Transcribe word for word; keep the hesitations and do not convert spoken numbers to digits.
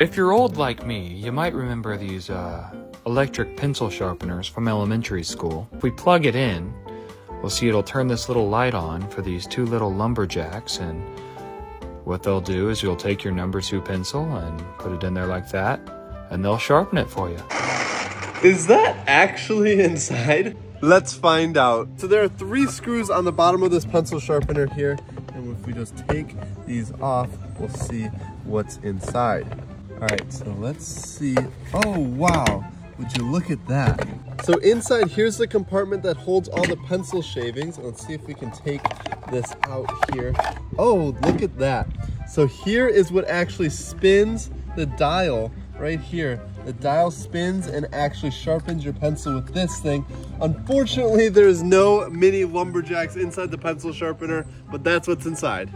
If you're old like me, you might remember these uh, electric pencil sharpeners from elementary school. If we plug it in, we'll see it'll turn this little light on for these two little lumberjacks, and what they'll do is you'll take your number two pencil and put it in there like that, and they'll sharpen it for you. Is that actually inside? Let's find out. So there are three screws on the bottom of this pencil sharpener here, and if we just take these off, we'll see what's inside. All right, so let's see. Oh, wow, would you look at that. So inside, here's the compartment that holds all the pencil shavings. Let's see if we can take this out here. Oh, look at that. So here is what actually spins the dial right here. The dial spins and actually sharpens your pencil with this thing. Unfortunately, there's no mini lumberjacks inside the pencil sharpener, but that's what's inside.